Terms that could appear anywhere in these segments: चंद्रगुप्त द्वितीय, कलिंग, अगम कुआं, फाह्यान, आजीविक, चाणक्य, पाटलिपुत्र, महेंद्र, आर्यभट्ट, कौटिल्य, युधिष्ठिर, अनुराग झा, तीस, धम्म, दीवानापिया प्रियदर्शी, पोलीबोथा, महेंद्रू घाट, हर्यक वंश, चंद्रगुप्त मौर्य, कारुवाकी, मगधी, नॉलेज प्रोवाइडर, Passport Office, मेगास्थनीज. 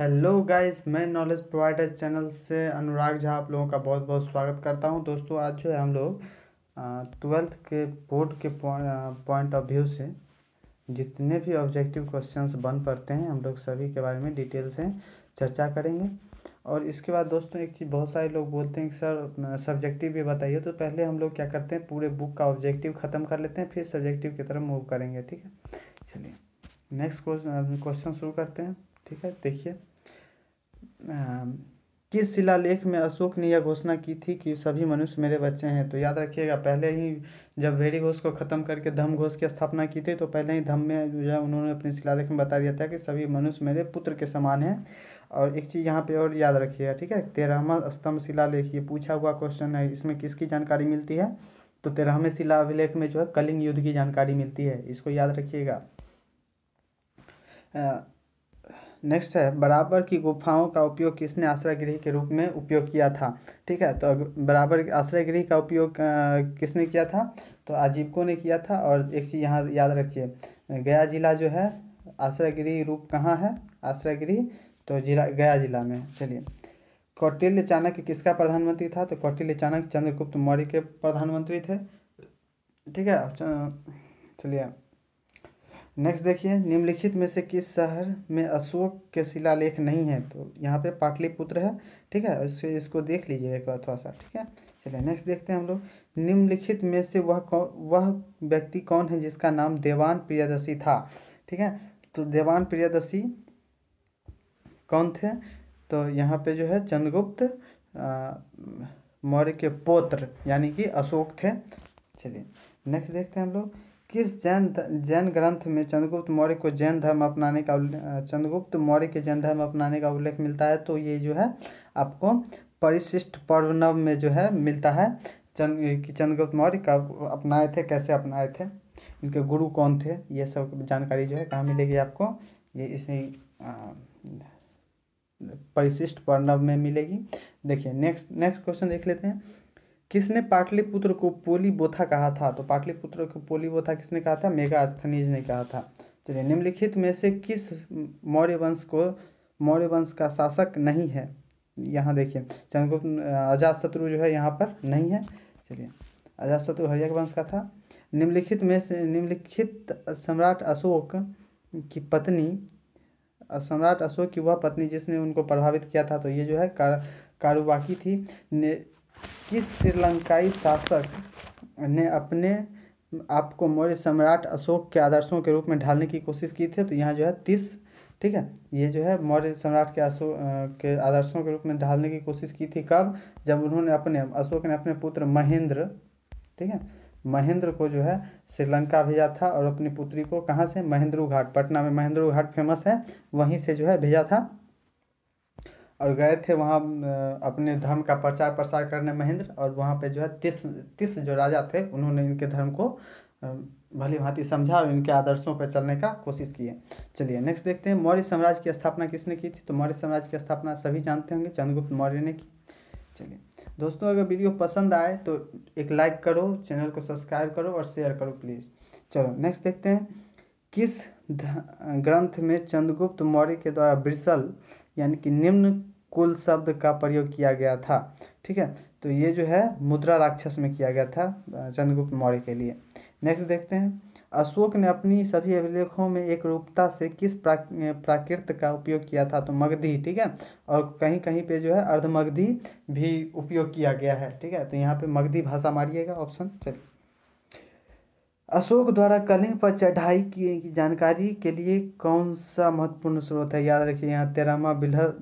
Hello guys, मैं नॉलेज प्रोवाइडर channel से अनुराग झा आप लोगों का बहुत बहुत स्वागत करता हूं। दोस्तों, आज जो है हम लोग ट्वेल्थ के बोर्ड के पॉइंट ऑफ व्यू से जितने भी ऑब्जेक्टिव क्वेश्चंस बन पड़ते हैं हम लोग सभी के बारे में डिटेल से चर्चा करेंगे। और इसके बाद दोस्तों एक चीज़ बहुत सारे लोग बोलते हैं कि सर सब्जेक्टिव भी बताइए, तो पहले हम लोग क्या करते हैं, पूरे बुक का ऑब्जेक्टिव ख़त्म कर लेते हैं, फिर सब्जेक्टिव की तरफ मूव करेंगे। ठीक है, चलिए नेक्स्ट क्वेश्चन शुरू करते हैं। ठीक है, देखिए किस शिलालेख में अशोक ने यह घोषणा की थी कि सभी मनुष्य मेरे बच्चे हैं। तो याद रखिएगा, पहले ही जब भेड़ी घोष को ख़त्म करके धम्म घोष की स्थापना की थी तो पहले ही धम्म में जो है उन्होंने अपने शिलालेख में बता दिया था कि सभी मनुष्य मेरे पुत्र के समान हैं। और एक चीज़ यहाँ पे और याद रखिएगा, ठीक है, 13वां स्तंभ शिलालेख ये पूछा हुआ क्वेश्चन है, इसमें किसकी जानकारी मिलती है, तो 13वें शिलालेख में जो है कलिंग युद्ध की जानकारी मिलती है, इसको याद रखिएगा। नेक्स्ट है बराबर की गुफाओं का उपयोग किसने आश्रय गृह के रूप में उपयोग किया था। ठीक है, तो बराबर आश्रय गृह का उपयोग किसने किया था, तो आजीविकों ने किया था। और एक चीज़ यहाँ याद रखिए, गया जिला जो है आश्रय गृह रूप कहाँ है, आश्रय गृह तो जिला गया जिला में। चलिए, कौटिल्य चाणक्य किसका प्रधानमंत्री था, तो कौटिल्य चाणक्य चंद्रगुप्त मौर्य के प्रधानमंत्री थे। ठीक है, चलिए नेक्स्ट देखिए, निम्नलिखित में से किस शहर में अशोक के शिलालेख नहीं है, तो यहाँ पे पाटलिपुत्र है। ठीक है, इससे इसको देख लीजिएगा एक बार थोड़ा सा। ठीक है, चलिए नेक्स्ट देखते हैं हम लोग, निम्नलिखित में से वह व्यक्ति कौन है जिसका नाम देवान प्रियदर्शी था। ठीक है, तो देवान प्रियदर्शी कौन थे, तो यहाँ पे जो है चंद्रगुप्त मौर्य के पुत्र यानी कि अशोक थे। चलिए नेक्स्ट देखते हैं हम लोग, किस जैन ग्रंथ में चंद्रगुप्त मौर्य को जैन धर्म अपनाने का चंद्रगुप्त मौर्य के जैन धर्म अपनाने का उल्लेख मिलता है, तो ये जो है आपको परिशिष्ट पर्वणव में जो है मिलता है कि चंद्रगुप्त मौर्य का अपनाए थे, कैसे अपनाए थे, इनके गुरु कौन थे, ये सब जानकारी जो है कहाँ मिलेगी आपको, ये इसी परिशिष्ट पर्वणव में मिलेगी। देखिए नेक्स्ट क्वेश्चन देख लेते हैं, किसने पाटलिपुत्र को पोलीबोथा कहा था, तो पाटलिपुत्र को पोलीबोथा किसने कहा था, मेगास्थनीज ने कहा था। चलिए, निम्नलिखित में से किस मौर्य वंश का शासक नहीं है, यहाँ देखिए चंद्रगुप्त अजातशत्रु जो है यहाँ पर नहीं है। चलिए, अजातशत्रु हर्यक वंश का था। निम्नलिखित में से निम्नलिखित सम्राट अशोक की पत्नी, सम्राट अशोक की वह पत्नी जिसने उनको प्रभावित किया था, तो ये जो है कारुवाकी थी। किस श्रीलंकाई शासक ने अपने आप को मौर्य सम्राट अशोक के आदर्शों के रूप में ढालने की कोशिश की थी, तो यहाँ जो है तीस। ठीक है, ये जो है मौर्य सम्राट के अशोक के आदर्शों के रूप में ढालने की कोशिश की थी, कब, जब उन्होंने अशोक ने अपने पुत्र महेंद्र, ठीक है, महेंद्र को जो है श्रीलंका भेजा था और अपनी पुत्री को कहाँ से, महेंद्रू घाट, पटना में महेंद्रू घाट फेमस है, वहीं से जो है भेजा था। और गए थे वहाँ अपने धर्म का प्रचार प्रसार करने महेंद्र, और वहाँ पे जो है तीस जो राजा थे उन्होंने इनके धर्म को भली भांति समझा और इनके आदर्शों पर चलने का कोशिश की है। चलिए नेक्स्ट देखते हैं, मौर्य साम्राज्य की स्थापना किसने की थी, तो मौर्य साम्राज्य की स्थापना सभी जानते होंगे, चंद्रगुप्त मौर्य ने की। चलिए दोस्तों, अगर वीडियो पसंद आए तो एक लाइक करो, चैनल को सब्सक्राइब करो और शेयर करो प्लीज़। चलो नेक्स्ट देखते हैं, किस ग्रंथ में चंद्रगुप्त मौर्य के द्वारा बिरसल यानी कि निम्न कुल शब्द का प्रयोग किया गया था। ठीक है, तो ये जो है मुद्रा राक्षस में किया गया था चंद्रगुप्त मौर्य के लिए। नेक्स्ट देखते हैं, अशोक ने अपनी सभी अभिलेखों में एक रूपता से किस प्राकृत का उपयोग किया था, तो मगधी। ठीक है, और कहीं कहीं पे जो है अर्धमगधी भी उपयोग किया गया है। ठीक है, तो यहाँ पे मगधी भाषा मारिएगा ऑप्शन। चलिए, अशोक द्वारा कलिंग पर चढ़ाई की जानकारी के लिए कौन सा महत्वपूर्ण स्रोत है, याद रखिए यहाँ 13वां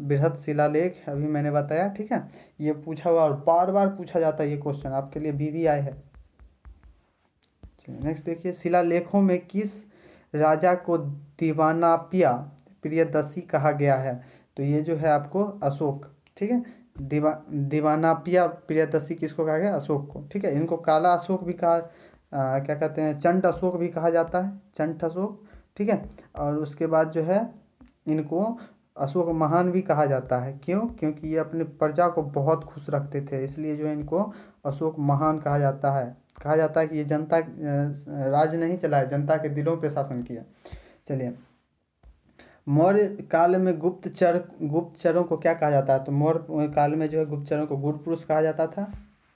बृहत शिलालेख अभी मैंने बताया। ठीक है, ये पूछा हुआ और बार बार पूछा जाता है ये क्वेश्चन, आपके लिए BVI है। नेक्स्ट देखिए, शिलालेखों में किस राजा को दीवानापिया प्रियदर्शी कहा गया है, तो ये जो है आपको अशोक। ठीक है, दीवानापिया प्रियदर्शी किसको कहा गया, अशोक को। ठीक है, इनको काला अशोक भी कहा क्या कहते हैं, चंड अशोक भी कहा जाता है, चंड अशोक। ठीक है, और उसके बाद जो है इनको अशोक महान भी कहा जाता है, क्यों, क्योंकि ये अपने प्रजा को बहुत खुश रखते थे, इसलिए जो है इनको अशोक महान कहा जाता है। कहा जाता है कि ये जनता राज नहीं चलाया, जनता के दिलों पे शासन किया। चलिए, मौर्य काल में गुप्तचरों को क्या कहा जाता है? तो मौर्य काल में जो है गुप्तचरों को गुड़ पुरुष कहा जाता था।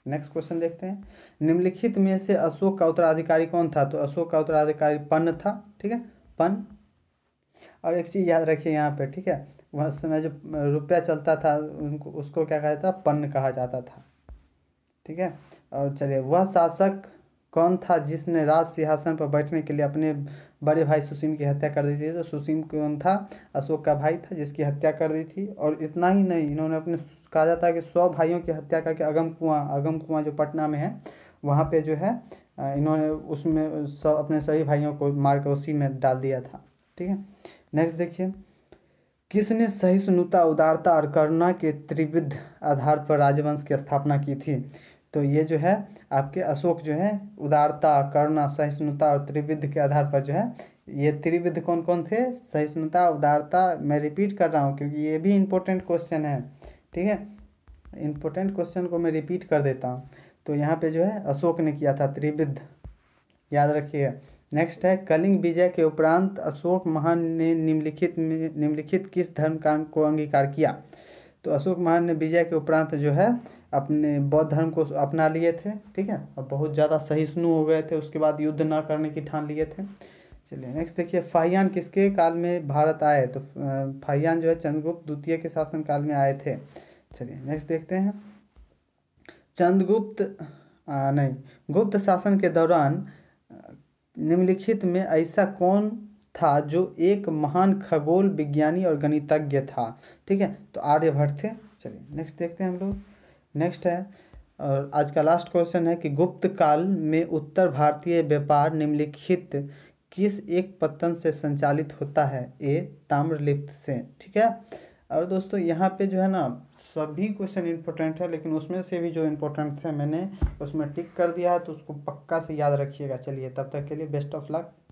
नेक्स्ट क्वेश्चन देखते हैं, निम्नलिखित में से अशोक का उत्तराधिकारी कौन था? तो अशोक का उत्तराधिकारी पन्न था, ठीक है, पन्न। और एक चीज़ याद रखिए यहाँ पे, ठीक है, वह समय जो रुपया चलता था उनको उसको क्या कहा जाता था? पन्न कहा जाता था, ठीक है। और चलिए, वह शासक कौन था जिसने राज सिंहासन पर बैठने के लिए अपने बड़े भाई सुसीम की हत्या कर दी थी? तो सुसीम कौन था? अशोक का भाई था जिसकी हत्या कर दी थी। और इतना ही नहीं, इन्होंने अपने कहा जाता है कि 100 भाइयों की हत्या करके अगम कुआं जो पटना में है वहाँ पे जो है इन्होंने उसमें अपने सभी भाइयों को मारकर उसी में डाल दिया था, ठीक है। नेक्स्ट देखिए, किसने सहिष्णुता, उदारता और करुणा के त्रिविध आधार पर राजवंश की स्थापना की थी? तो ये जो है आपके अशोक जो है उदारता, करुणा, सहिष्णुता और त्रिविध के आधार पर जो है, ये त्रिविध कौन कौन थे? सहिष्णुता, उदारता, मैं रिपीट कर रहा हूँ क्योंकि ये भी इम्पोर्टेंट क्वेश्चन है, ठीक है, इम्पोर्टेंट क्वेश्चन को मैं रिपीट कर देता हूँ। तो यहाँ पे जो है अशोक ने किया था त्रिविध, याद रखिए। नेक्स्ट है, कलिंग विजय के उपरांत अशोक महान ने निम्नलिखित किस धर्म को अंगीकार किया? तो अशोक महान ने विजय के उपरांत जो है अपने बौद्ध धर्म को अपना लिए थे, ठीक है, और बहुत ज़्यादा सहिष्णु हो गए थे, उसके बाद युद्ध ना करने की ठान लिए थे। चलिए नेक्स्ट देखिए, फाह्यान किसके काल में भारत आए? तो फाह्यान जो है चंद्रगुप्त द्वितीय के शासनकाल में आए थे। चलिए नेक्स्ट देखते हैं, गुप्त शासन के दौरान निम्नलिखित में ऐसा कौन था जो एक महान खगोल विज्ञानी और गणितज्ञ था? ठीक है, तो आर्यभट्ट थे। चलिए नेक्स्ट देखते हैं हम लोग। नेक्स्ट है, और आज का लास्ट क्वेश्चन है कि गुप्त काल में उत्तर भारतीय व्यापार निम्नलिखित किस एक पत्तन से संचालित होता है? ए, ताम्रलिप्त से, ठीक है। और दोस्तों यहाँ पे जो है ना सभी क्वेश्चन इंपॉर्टेंट है, लेकिन उसमें से भी जो इम्पोर्टेंट थे मैंने उसमें टिक कर दिया है, तो उसको पक्का से याद रखिएगा। चलिए तब तक के लिए बेस्ट ऑफ लक।